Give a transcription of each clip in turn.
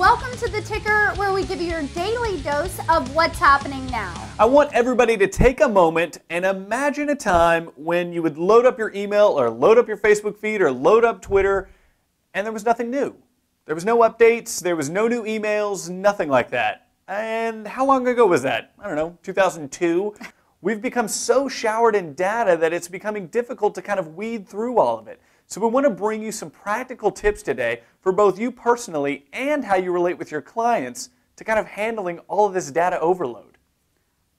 Welcome to The Ticker, where we give you your daily dose of what's happening now. I want everybody to take a moment and imagine a time when you would load up your email or load up your Facebook feed or load up Twitter and there was nothing new. There was no updates, there was no new emails, nothing like that. And how long ago was that? I don't know, 2002? We've become so showered in data that it's becoming difficult to kind of weed through all of it. So we want to bring you some practical tips today for both you personally and how you relate with your clients to kind of handling all of this data overload.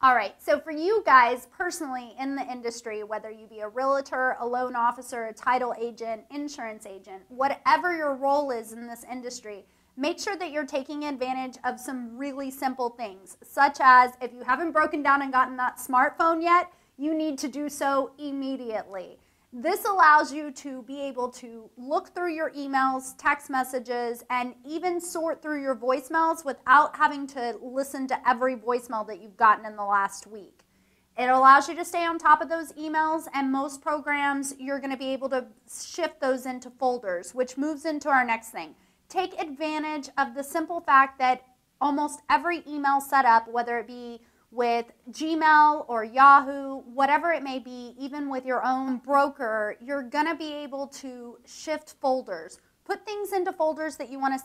All right, so for you guys personally in the industry, whether you be a realtor, a loan officer, a title agent, insurance agent, whatever your role is in this industry, make sure that you're taking advantage of some really simple things, such as if you haven't broken down and gotten that smartphone yet, you need to do so immediately. This allows you to be able to look through your emails, text messages, and even sort through your voicemails without having to listen to every voicemail that you've gotten in the last week. It allows you to stay on top of those emails, and most programs, you're going to be able to shift those into folders, which moves into our next thing. Take advantage of the simple fact that almost every email setup, whether it be with Gmail or Yahoo, whatever it may be, even with your own broker, you're gonna be able to shift folders. Put things into folders that you wanna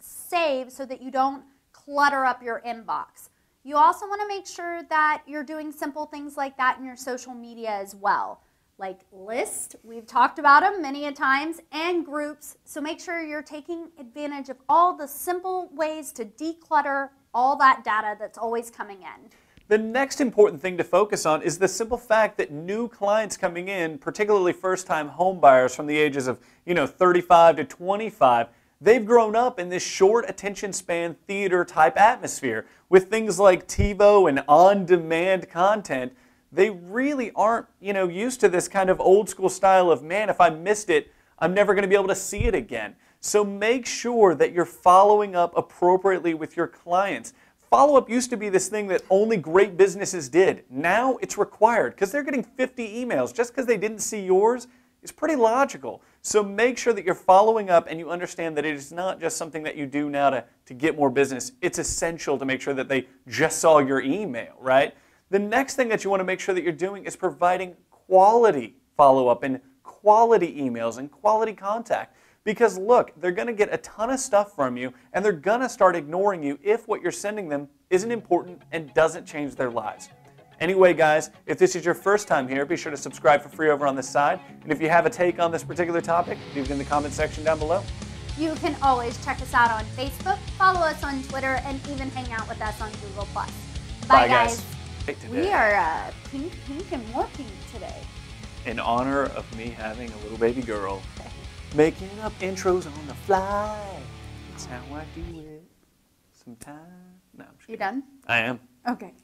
save so that you don't clutter up your inbox. You also wanna make sure that you're doing simple things like that in your social media as well, like lists, we've talked about them many a times, and groups. So make sure you're taking advantage of all the simple ways to declutter all that data that's always coming in. The next important thing to focus on is the simple fact that new clients coming in, particularly first-time home buyers from the ages of 35 to 25, they've grown up in this short attention span theater type atmosphere with things like TiVo and on-demand content. They really aren't used to this kind of old-school style of, man, if I missed it, I'm never going to be able to see it again. So make sure that you're following up appropriately with your clients. Follow-up used to be this thing that only great businesses did. Now it's required because they're getting 50 emails. Just because they didn't see yours is pretty logical. So make sure that you're following up and you understand that it is not just something that you do now to get more business. It's essential to make sure that they just saw your email, right? The next thing that you want to make sure that you're doing is providing quality follow-up and quality emails and quality contact. Because look, they're going to get a ton of stuff from you and they're going to start ignoring you if what you're sending them isn't important and doesn't change their lives. Anyway guys, if this is your first time here, be sure to subscribe for free over on this side. And if you have a take on this particular topic, leave it in the comment section down below. You can always check us out on Facebook, follow us on Twitter, and even hang out with us on Google+. Bye guys. We are pink and more pink today. In honor of me having a little baby girl. Making up intros on the fly. That's how I do it. Sometimes. No, I'm just kidding. You done? I am. Okay.